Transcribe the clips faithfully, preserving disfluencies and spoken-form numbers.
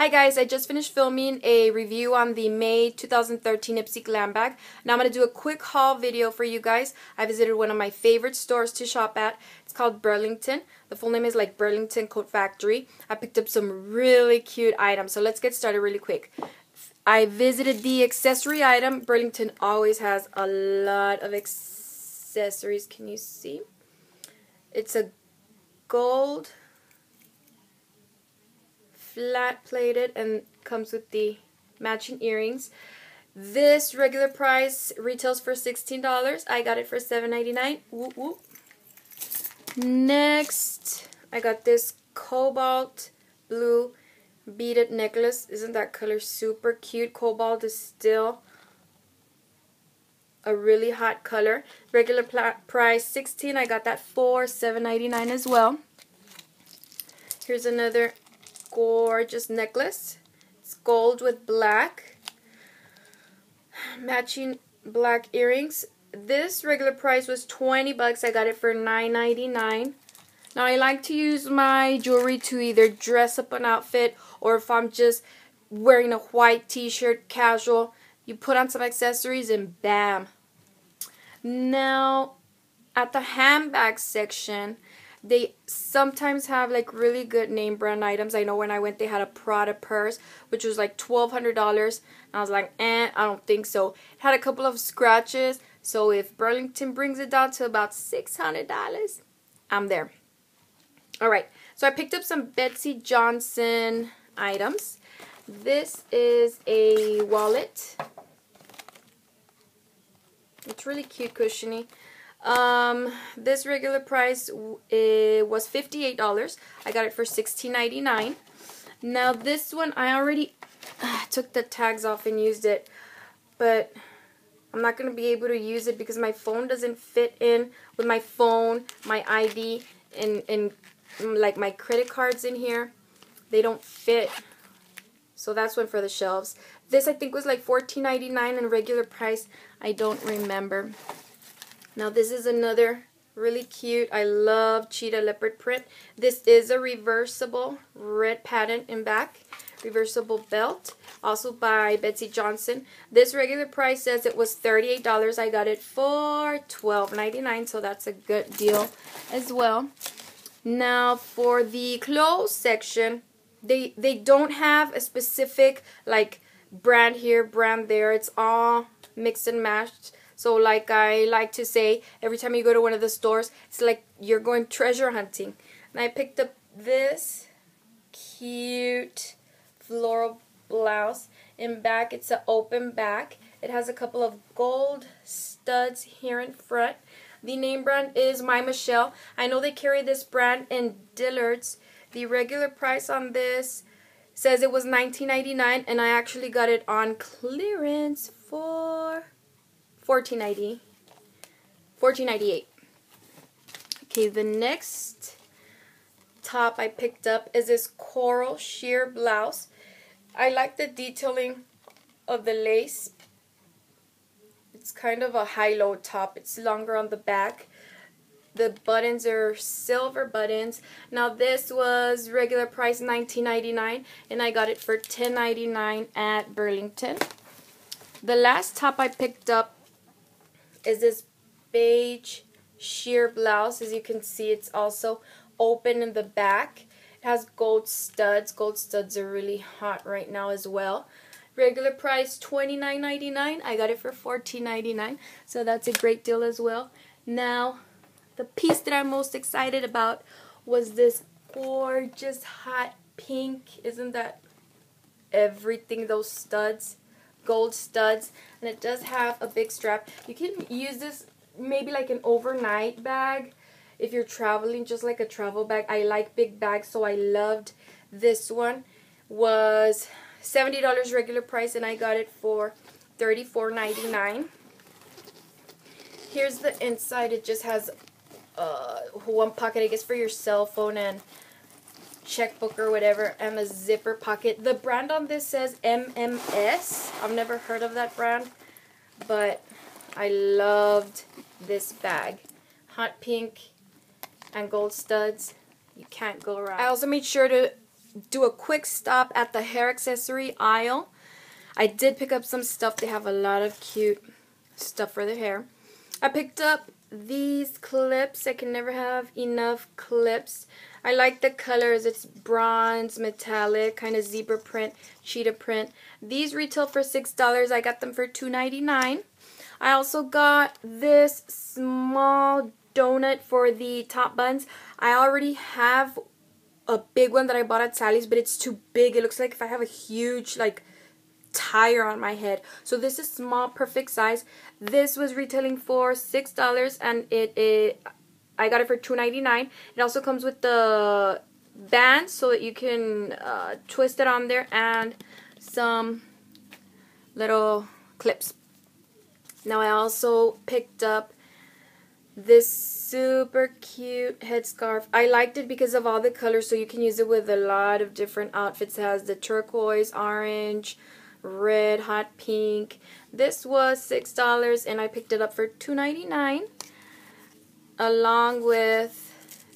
Hi guys, I just finished filming a review on the May two thousand thirteen Ipsy Glam Bag. Now I'm going to do a quick haul video for you guys. I visited one of my favorite stores to shop at. It's called Burlington. The full name is like Burlington Coat Factory. I picked up some really cute items, so let's get started really quick. I visited the accessory item. Burlington always has a lot of accessories. Can you see? It's a gold flat plated and comes with the matching earrings. This regular price retails for sixteen dollars. I got it for seven ninety-nine. Whoop, whoop. Next, I got this cobalt blue beaded necklace. Isn't that color super cute? Cobalt is still a really hot color. Regular price sixteen dollars. I got that for seven ninety-nine as well. Here's another gorgeous necklace. It's gold with black, matching black earrings. This regular price was twenty bucks. I got it for nine ninety-nine. Now I like to use my jewelry to either dress up an outfit, or if I'm just wearing a white t-shirt, casual, you put on some accessories and bam. Now at the handbag section, they sometimes have like really good name brand items. I know when I went they had a Prada purse which was like twelve hundred dollars. I was like, eh, I don't think so. It had a couple of scratches, so if Burlington brings it down to about six hundred dollars, I'm there. Alright, so I picked up some Betsy Johnson items. This is a wallet. It's really cute, cushiony. Um, this regular price it was fifty-eight dollars. I got it for sixteen ninety-nine. Now this one I already uh, took the tags off and used it, but I'm not going to be able to use it because my phone doesn't fit in with my phone, my I D, and, and like my credit cards in here. They don't fit. So that's one for the shelves. This I think was like fourteen ninety-nine and regular price I don't remember. Now this is another really cute, I love cheetah leopard print. This is a reversible red pattern in back, reversible belt, also by Betsy Johnson. This regular price says it was thirty-eight dollars. I got it for twelve ninety-nine, so that's a good deal as well. Now for the clothes section, they, they don't have a specific like brand here, brand there. It's all mixed and matched. So like I like to say, every time you go to one of the stores, it's like you're going treasure hunting. And I picked up this cute floral blouse. In back, it's an open back. It has a couple of gold studs here in front. The name brand is My Michelle. I know they carry this brand in Dillard's. The regular price on this says it was nineteen ninety-nine, and I actually got it on clearance for fourteen ninety, fourteen ninety-eight. Okay, the next top I picked up is this coral sheer blouse. I like the detailing of the lace. It's kind of a high-low top. It's longer on the back. The buttons are silver buttons. Now this was regular price nineteen ninety-nine, and I got it for ten ninety-nine at Burlington. The last top I picked up is this beige sheer blouse. As you can see, it's also open in the back. It has gold studs. Gold studs are really hot right now as well. Regular price twenty-nine ninety-nine. I got it for fourteen ninety-nine, so that's a great deal as well. Now, the piece that I'm most excited about was this gorgeous hot pink. Isn't that everything? Those studs. Gold studs, and it does have a big strap. You can use this maybe like an overnight bag if you're traveling, just like a travel bag. I like big bags, so I loved this one. Was seventy dollars regular price, and I got it for thirty-four ninety-nine. Here's the inside. It just has uh, one pocket, I guess, for your cell phone and checkbook or whatever, and a zipper pocket. The brand on this says M M S. I've never heard of that brand, but I loved this bag. Hot pink and gold studs. You can't go wrong. I also made sure to do a quick stop at the hair accessory aisle. I did pick up some stuff. They have a lot of cute stuff for their hair. I picked up these clips. I can never have enough clips. I like the colors. It's bronze, metallic, kind of zebra print, cheetah print. These retail for six dollars. I got them for two ninety-nine. I also got this small donut for the top buns. I already have a big one that I bought at Sally's, but it's too big. It looks like if I have a huge, like, tire on my head. So this is small, perfect size. This was retailing for six dollars, and it, it I got it for two ninety-nine. It also comes with the band so that you can uh, twist it on there, and some little clips. Now I also picked up this super cute headscarf. I liked it because of all the colors, so you can use it with a lot of different outfits. It has the turquoise, orange, red, hot pink. This was six dollars, and I picked it up for two ninety-nine. Along with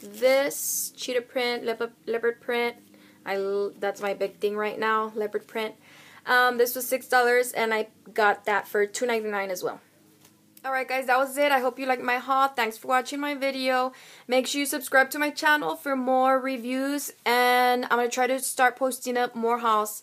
this cheetah print, leopard, leopard print. I that's my big thing right now, leopard print. Um, this was six dollars, and I got that for two ninety-nine as well. Alright guys, that was it. I hope you liked my haul. Thanks for watching my video. Make sure you subscribe to my channel for more reviews, and I'm going to try to start posting up more hauls.